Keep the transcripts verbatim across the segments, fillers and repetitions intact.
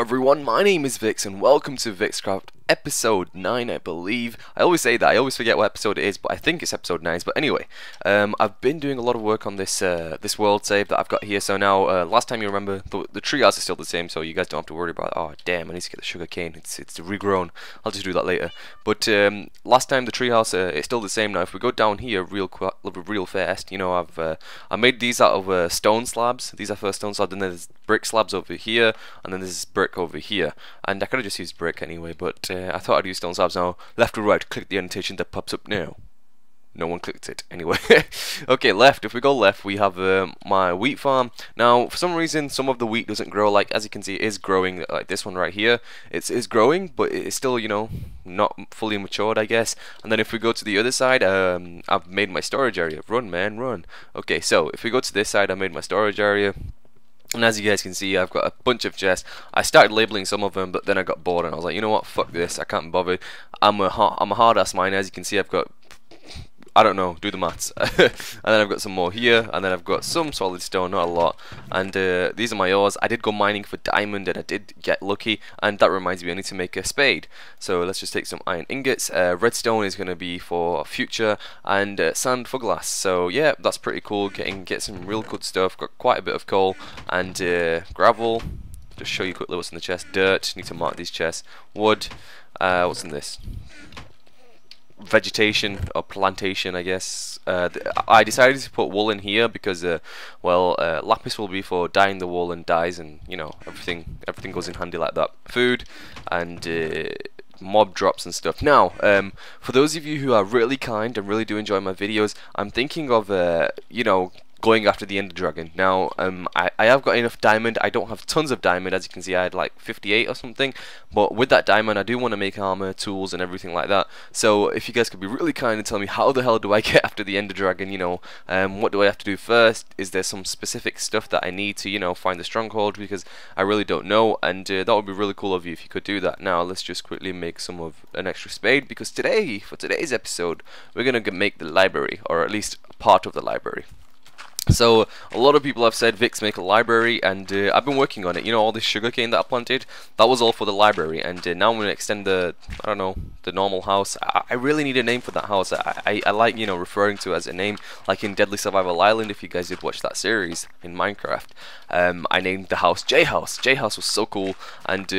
Hello everyone, my name is Vix and welcome to VikzCraft episode nine, I believe. I always say that, I always forget what episode it is, but I think it's episode nine. But anyway, um, I've been doing a lot of work on this uh, this world save that I've got here. So now, uh, last time you remember, the, the tree house is still the same, so you guys don't have to worry about, oh damn, I need to get the sugar cane, it's, it's regrown. I'll just do that later. But um, last time the tree house, uh, it's still the same now. If we go down here real real fast, you know, I've uh, I made these out of uh, stone slabs. These are first stone slabs, and then there's brick slabs over here, and then there's brick over here, and I could have just used brick anyway, but uh, I thought I'd use stone slabs. Now left or right, click the annotation that pops up now. No one clicked it anyway. Okay, left. If we go left, we have um, my wheat farm. Now for some reason some of the wheat doesn't grow, like as you can see it is growing, like this one right here, it's is growing, but it's still, you know, not fully matured, I guess. And then if we go to the other side, um, I've made my storage area. Run man, run. Okay, so if we go to this side, I made my storage area. And as you guys can see, I've got a bunch of chests. I started labeling some of them, but then I got bored and I was like, you know what, fuck this, I can't bother. I'm a hard, I'm a hard ass miner. As you can see, I've got, I don't know, do the maths. And then I've got some more here, and then I've got some solid stone, not a lot. And uh, these are my ores. I did go mining for diamond and I did get lucky, and that reminds me I need to make a spade. So let's just take some iron ingots. Uh, redstone is going to be for future, and uh, sand for glass. So yeah, that's pretty cool, getting get some real good stuff. Got quite a bit of coal and uh, gravel. Just show you quickly what's in the chest. Dirt, need to mark these chests. Wood, uh, what's in this? Vegetation or plantation, I guess. Uh, I decided to put wool in here because, uh, well, uh, lapis will be for dyeing the wool and dyes, and you know, everything. Everything goes in handy like that. Food and uh, mob drops and stuff. Now, um, for those of you who are really kind and really do enjoy my videos, I'm thinking of, uh, you know, going after the Ender Dragon. Now, um, I, I have got enough diamond. I don't have tons of diamond. As you can see, I had like fifty-eight or something, but with that diamond I do want to make armor, tools and everything like that. So if you guys could be really kind and tell me how the hell do I get after the Ender Dragon, you know, um, what do I have to do first? Is there some specific stuff that I need to, you know, find the stronghold, because I really don't know, and uh, that would be really cool of you if you could do that. Now let's just quickly make some of an extra spade, because today, for today's episode, we're going to make the library, or at least part of the library. So a lot of people have said, Vix, make a library, and uh, I've been working on it. You know, all this sugarcane that I planted, that was all for the library, and uh, now I'm going to extend the, I don't know, the normal house. I, I really need a name for that house. I, I, I like, you know, referring to it as a name, like in Deadly Survival Island, if you guys did watch that series in Minecraft. Um, I named the house J House. J House was so cool, and uh,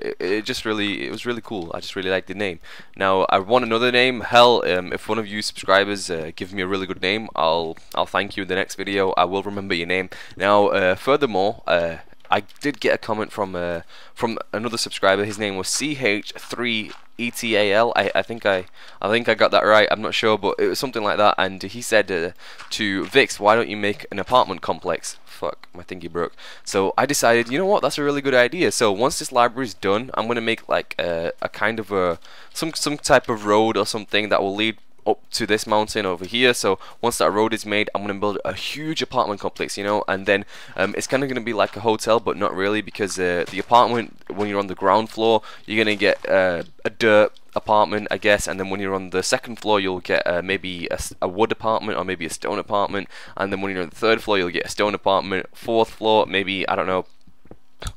it, it just really, it was really cool. I just really liked the name. Now I want another name. Hell, um, if one of you subscribers uh, give me a really good name, I'll, I'll thank you in the next video. I will remember your name. Now, uh, furthermore, uh, I did get a comment from uh, from another subscriber. His name was C H three E T A L. I, I think I I think I got that right. I'm not sure, but it was something like that. And he said uh, to Vix, why don't you make an apartment complex? Fuck, my thingy broke. So I decided, you know what, that's a really good idea. So once this library is done, I'm gonna make like a, a kind of a some some type of road or something that will lead up to this mountain over here. So once that road is made, I'm going to build a huge apartment complex, you know, and then um, it's kind of going to be like a hotel, but not really, because uh, the apartment, when you're on the ground floor, you're going to get uh, a dirt apartment, I guess, and then when you're on the second floor you'll get uh, maybe a, a wood apartment or maybe a stone apartment, and then when you're on the third floor you'll get a stone apartment, fourth floor maybe, I don't know,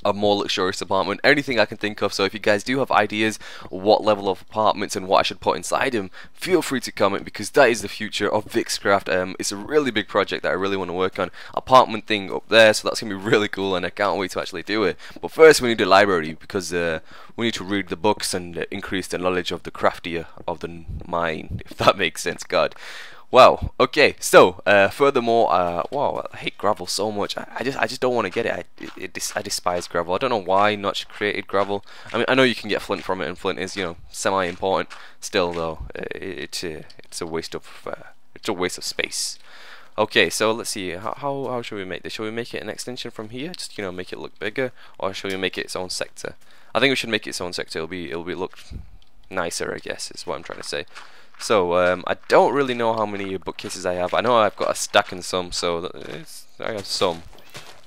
a more luxurious apartment, anything I can think of. So if you guys do have ideas what level of apartments and what I should put inside them, feel free to comment, because that is the future of VikzCraft. Um, it's a really big project that I really want to work on. Apartment thing up there, so that's going to be really cool, and I can't wait to actually do it. But first we need a library, because uh, we need to read the books and uh, increase the knowledge of the craftier of the mind, if that makes sense, God. Wow. Okay. So, uh, furthermore, uh, wow, I hate gravel so much. I, I just, I just don't want to get it. I, it, it dis I despise gravel. I don't know why Notch created gravel. I mean, I know you can get flint from it, and flint is, you know, semi-important. Still, though, it, it uh, it's a waste of, uh, it's a waste of space. Okay. So let's see. How, how, how should we make this? Shall we make it an extension from here? Just, you know, make it look bigger, or shall we make it its own sector? I think we should make it its own sector. It'll be, it'll be look nicer, I guess, is what I'm trying to say. So um, I don't really know how many bookcases I have. I know I've got a stack and some, so that is, I have some,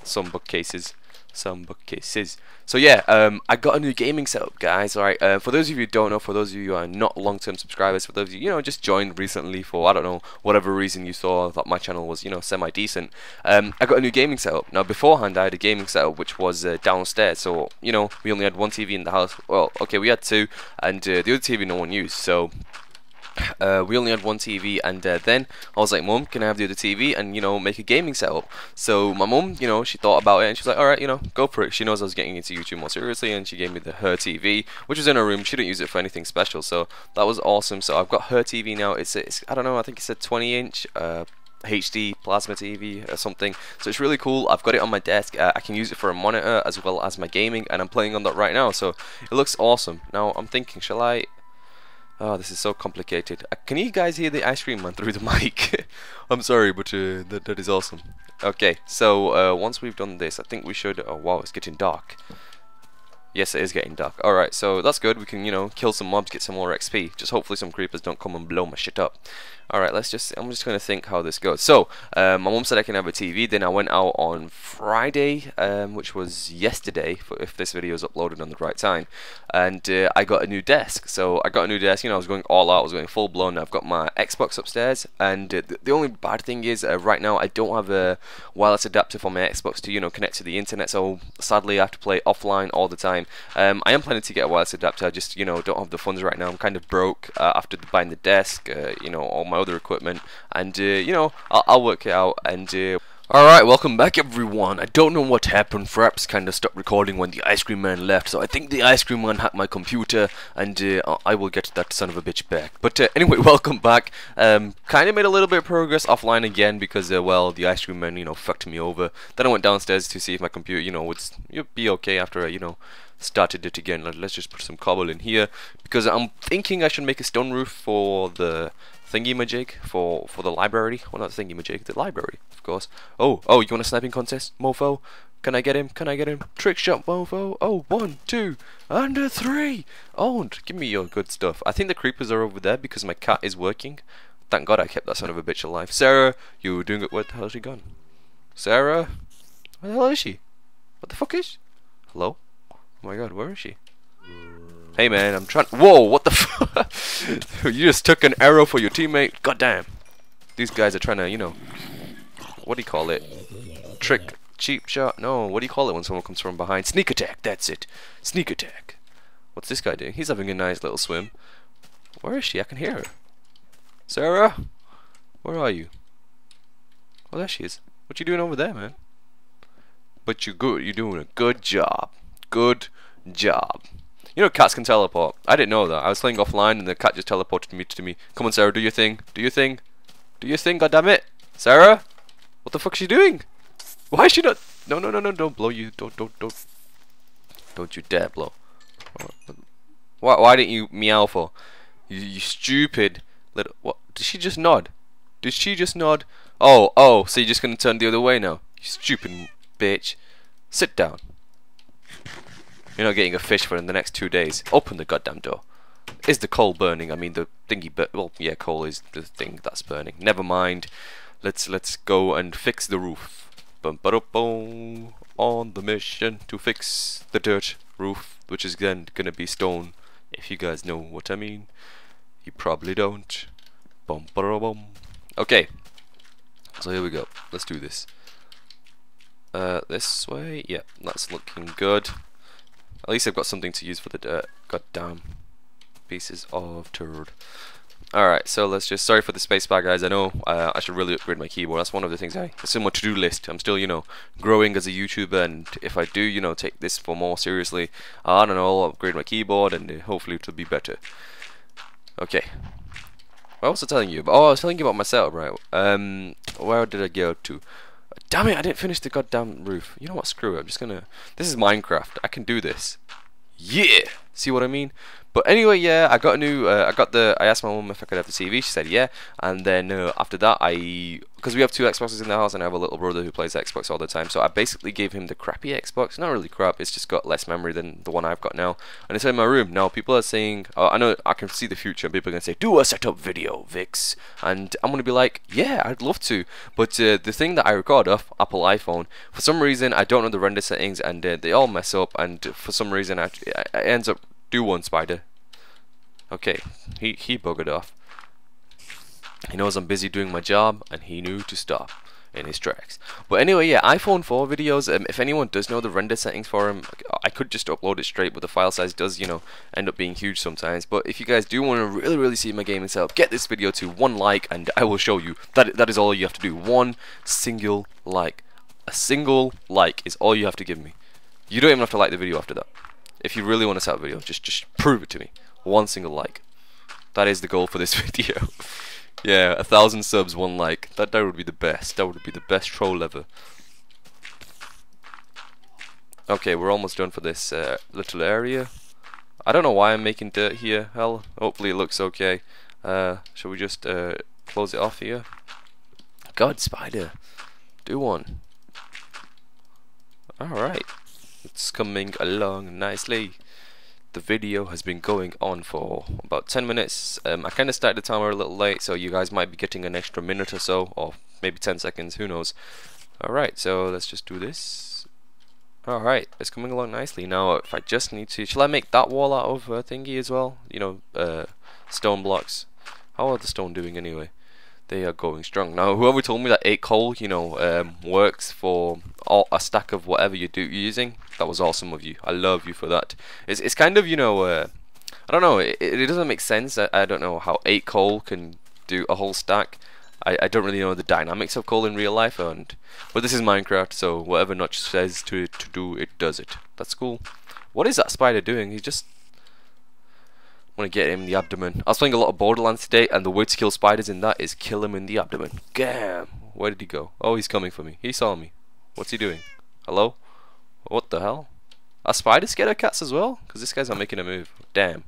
some bookcases. some bookcases. So yeah, um, I got a new gaming setup, guys. Alright, uh, for those of you who don't know, for those of you who are not long-term subscribers, for those of you, you know, just joined recently for, I don't know, whatever reason you saw that my channel was, you know, semi-decent, um, I got a new gaming setup. Now, beforehand, I had a gaming setup which was uh, downstairs, so, you know, we only had one T V in the house. Well, okay, we had two, and uh, the other T V no one used, so... Uh, we only had one T V, and uh, then I was like, Mum, can I have the other T V and, you know, make a gaming setup? So my mum, you know, she thought about it and she was like, alright, you know, go for it. She knows I was getting into YouTube more seriously, and she gave me the her T V, which was in her room. She didn't use it for anything special, so that was awesome. So I've got her T V now. It's, it's I don't know, I think it's a twenty inch uh, H D plasma T V or something, so it's really cool. I've got it on my desk. uh, I can use it for a monitor as well as my gaming, and I'm playing on that right now, so it looks awesome. Now I'm thinking, shall I... Oh, this is so complicated. Uh, can you guys hear the ice cream man through the mic? I'm sorry, but uh, that, that is awesome. Okay, so uh, once we've done this, I think we should... Oh, wow, it's getting dark. Yes, it is getting dark. Alright, so that's good. We can, you know, kill some mobs, get some more X P. Just hopefully some creepers don't come and blow my shit up. Alright, let's just... I'm just going to think how this goes. So, um, my mum said I can have a T V. Then I went out on Friday, um, which was yesterday, if this video is uploaded on the right time. And uh, I got a new desk. So, I got a new desk. You know, I was going all out. I was going full blown. I've got my Xbox upstairs. And uh, the only bad thing is, uh, right now, I don't have a wireless adapter for my Xbox to, you know, connect to the internet. So, sadly, I have to play offline all the time. Um, I am planning to get a wireless adapter. I just, you know, don't have the funds right now. I'm kind of broke uh, after buying the desk, uh, you know, all my other equipment, and uh, you know, I'll, I'll work it out. And uh, alright, welcome back, everyone. I don't know what happened. Fraps kind of stopped recording when the ice cream man left, so I think the ice cream man hacked my computer, and uh, I will get that son of a bitch back. But uh, anyway, welcome back. Um, kind of made a little bit of progress offline again because, uh, well, the ice cream man, you know, fucked me over. Then I went downstairs to see if my computer, you know, would be okay after, uh, you know, started it again. Let's just put some cobble in here because I'm thinking I should make a stone roof for the thingy-majig, for for the library. Well, not the thingy-majig, the library, of course. Oh, oh, you want a sniping contest, mofo? Can I get him? Can I get him? Trick shot, mofo. Oh, one, two, and a three. Oh, give me your good stuff. I think the creepers are over there because my cat is working. Thank God I kept that son of a bitch alive. Sarah, you were doing it. Where the hell is she gone? Sarah, where the hell is she? What the fuck is she? Hello? Oh my god, where is she? Hey man, I'm trying. Whoa, what the fuck? You just took an arrow for your teammate. Goddamn. These guys are trying to, you know, what do you call it? Trick, cheap shot. No, what do you call it when someone comes from behind? Sneak attack. That's it. Sneak attack. What's this guy doing? He's having a nice little swim. Where is she? I can hear her. Sarah, where are you? Oh, there she is. What you doing over there, man? But you're good. You're doing a good job. Good job. You know, cats can teleport. I didn't know that. I was playing offline and the cat just teleported me to me. Come on, Sarah, do your thing. Do your thing. Do your thing, goddammit. Sarah? What the fuck is she doing? Why is she not... No, no, no, no, don't blow you. Don't, don't, don't. Don't you dare blow. Why, why didn't you meow for? You, you stupid little... What? Did she just nod? Did she just nod? Oh, oh, so you're just going to turn the other way now. You stupid bitch. Sit down. You're not getting a fish for in the next two days. Open the goddamn door. Is the coal burning? I mean, the thingy. But well, yeah, coal is the thing that's burning. Never mind. Let's let's go and fix the roof. Bum ba boom. On the mission to fix the dirt roof, which is then gonna be stone. If you guys know what I mean, you probably don't. Bum ba boom. Okay. So here we go. Let's do this. Uh, this way. Yeah, that's looking good. At least I've got something to use for the dirt. Goddamn pieces of turd. Alright, so let's just... Sorry for the spacebar, guys. I know uh, I should really upgrade my keyboard. That's one of the things I... It's in my to-do list. I'm still, you know, growing as a YouTuber, and if I do, you know, take this for more seriously, I don't know, I'll upgrade my keyboard, and uh, hopefully it'll be better. Okay. What was I telling you about? Oh, I was telling you about my setup, right? Um, where did I go to? Damn it, I didn't finish the goddamn roof. You know what, screw it, I'm just gonna... This is Minecraft, I can do this. Yeah! See what I mean? But anyway, yeah, I got a new, uh, I got the, I asked my mum if I could have the T V, she said yeah, and then uh, after that I, because we have two Xboxes in the house and I have a little brother who plays Xbox all the time, so I basically gave him the crappy Xbox, not really crap, it's just got less memory than the one I've got now, and it's in my room. Now people are saying, uh, I know, I can see the future, people are going to say, do a setup video, Vix, and I'm going to be like, yeah, I'd love to, but uh, the thing that I record off Apple iPhone, for some reason, I don't know the render settings, and uh, they all mess up, and for some reason, I, I, I ends up, do one spider. Okay, he, he buggered off. He knows I'm busy doing my job, and he knew to stop in his tracks. But anyway, yeah, iPhone four videos, um, if anyone does know the render settings for him, I could just upload it straight, but the file size does, you know, end up being huge sometimes. But if you guys do want to really really see my gaming setup, get this video to one like and I will show you. That that is all you have to do, one single like. A single like is all you have to give me. You don't even have to like the video after that. If you really want to set up a video, just just prove it to me. One single like. That is the goal for this video. Yeah, a thousand subs, one like. That that would be the best. That would be the best troll ever. Okay, we're almost done for this uh, little area. I don't know why I'm making dirt here. Hell, hopefully it looks okay. Uh, shall we just uh, close it off here? God, spider, do one. All right. It's coming along nicely. The video has been going on for about ten minutes. um, I kinda started the timer a little late, so you guys might be getting an extra minute or so, or maybe ten seconds, who knows. Alright, so let's just do this. Alright, it's coming along nicely. Now if I just need to, shall I make that wall out of uh, thingy as well, you know, uh, stone blocks? How are the stone doing anyway? They are going strong. Now whoever told me that eight coal, you know, um, works for all, a stack of whatever you do, you're using, that was awesome of you. I love you for that. It's, it's kind of, you know, uh, I don't know, it, it doesn't make sense. I, I don't know how eight coal can do a whole stack. I, I don't really know the dynamics of coal in real life, and but this is Minecraft, so whatever Notch says to, to do, it does it. That's cool. What is that spider doing? He just... I want to get him in the abdomen. I was playing a lot of Borderlands today, and the way to kill spiders in that is kill him in the abdomen. Gam! Where did he go? Oh, he's coming for me. He saw me. What's he doing? Hello? What the hell? Are spiders scared of cats as well? Because this guy's not making a move. Damn.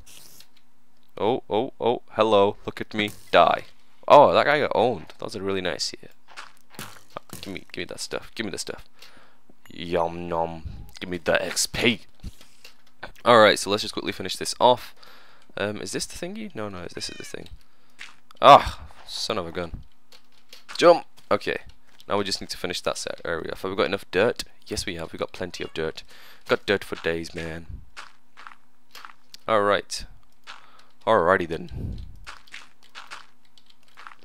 Oh, oh, oh. Hello. Look at me. Die. Oh, that guy got owned. That was a really nice hit. Oh, give me, give me that stuff. Give me the stuff. Yum, nom. Give me the X P. Alright, so let's just quickly finish this off. Um, is this the thingy? No, no, this is the thing. Ah, son of a gun. Jump! Okay, now we just need to finish that set area. Have we got enough dirt? Yes, we have. We've got plenty of dirt. Got dirt for days, man. Alright. Alrighty then.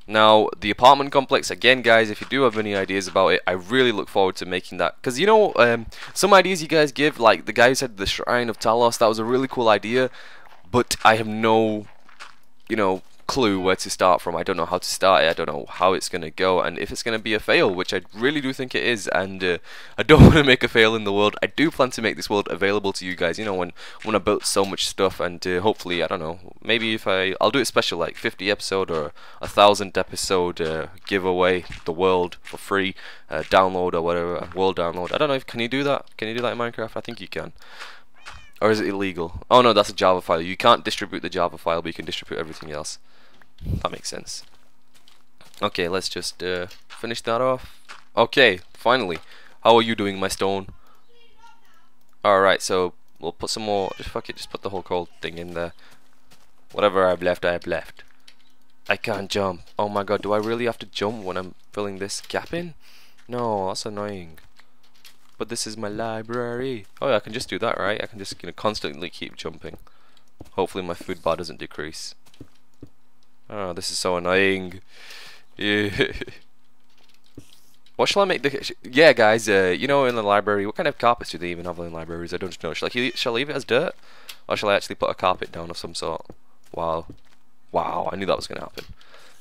Now, the apartment complex, again guys, if you do have any ideas about it, I really look forward to making that. Because, you know, um, some ideas you guys give, like the guy who said the Shrine of Talos, that was a really cool idea. But I have no, you know, clue where to start from. I don't know how to start it. I don't know how it's going to go, and if it's going to be a fail, which I really do think it is. And uh, I don't want to make a fail in the world. I do plan to make this world available to you guys, you know, when, when I built so much stuff, and uh, hopefully, I don't know, maybe if I, I'll do it special, like fifty episode or a thousand episode uh, giveaway, the world for free, uh, download or whatever, world download. I don't know, if can you do that? Can you do that in Minecraft? I think you can. Or is it illegal? Oh no, that's a Java file. You can't distribute the Java file, but you can distribute everything else. That makes sense. Okay, let's just uh, finish that off. Okay, finally. How are you doing, my stone? Alright, so we'll put some more... Just fuck it, just put the whole coal thing in there. Whatever I've left, I have left. I can't jump. Oh my god, do I really have to jump when I'm filling this gap in? No, that's annoying. But this is my library. Oh, yeah, I can just do that, right? I can just, you know, constantly keep jumping. Hopefully my food bar doesn't decrease. Oh, this is so annoying. Yeah. What shall I make the... Yeah, guys, uh, you know, in the library, what kind of carpets do they even have in libraries? I don't know. Shall I, shall I leave it as dirt? Or shall I actually put a carpet down of some sort? Wow. Wow, I knew that was going to happen.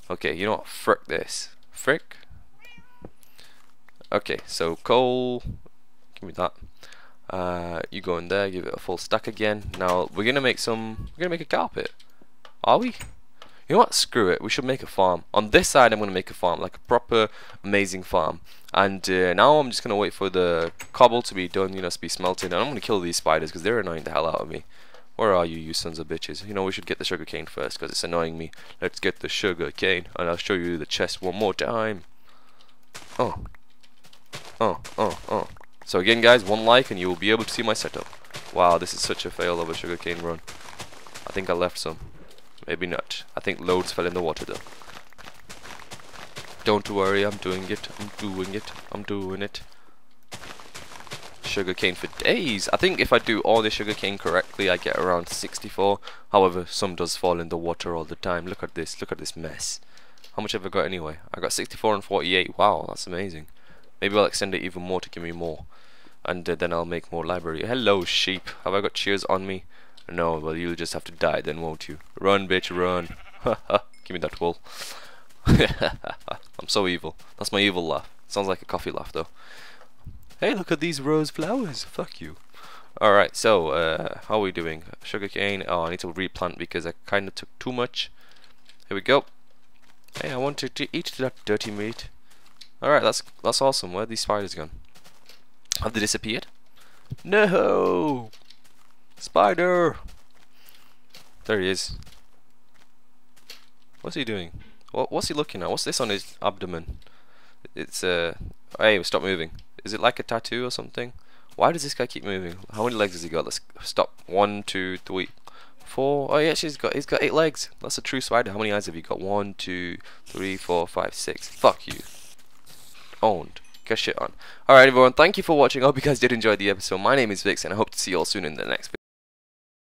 Okay, you know what? Frick this. Frick. Okay, so coal... Give me that. Uh, you go in there, give it a full stack again. Now we're gonna make some. We're gonna make a carpet. Are we? You know what? Screw it. We should make a farm. On this side, I'm gonna make a farm, like a proper, amazing farm. And uh, now I'm just gonna wait for the cobble to be done. You know, to be smelted. And I'm gonna kill these spiders because they're annoying the hell out of me. Where are you, you sons of bitches? You know, we should get the sugar cane first, because it's annoying me. Let's get the sugar cane, and I'll show you the chest one more time. Oh. Oh, oh, oh. So again, guys, one like, and you will be able to see my setup. Wow, this is such a fail of a sugar cane run. I think I left some. Maybe not. I think loads fell in the water, though. Don't worry, I'm doing it. I'm doing it. I'm doing it. Sugarcane for days. I think if I do all the sugarcane correctly, I get around sixty-four. However, some does fall in the water all the time. Look at this. Look at this mess. How much have I got anyway? I got sixty-four and forty-eight. Wow, that's amazing. Maybe I'll extend it even more to give me more, and uh, then I'll make more library. Hello, sheep. Have I got shears on me? No. Well, you'll just have to die then, won't you? Run, bitch, run. Give me that wool. I'm so evil. That's my evil laugh. Sounds like a coffee laugh though. Hey, look at these rose flowers. Fuck you. Alright, so uh, how are we doing? Sugarcane. Oh, I need to replant because I kind of took too much. Here we go. Hey, I wanted to eat that dirty meat. Alright, that's that's awesome. Where are these spiders gone? Have they disappeared? No! Spider! There he is. What's he doing? What, what's he looking at? What's this on his abdomen? It's uh. Hey, stop moving. Is it like a tattoo or something? Why does this guy keep moving? How many legs has he got? Let's stop. One, two, three, four. Oh yeah, she's got. He's got eight legs. That's a true spider. How many eyes have you got? One, two, three, four, five, six. Fuck you. Owned. Get shit on. All right, everyone. Thank you for watching. I hope you guys did enjoy the episode. My name is Vix, and I hope to see you all soon in the next video.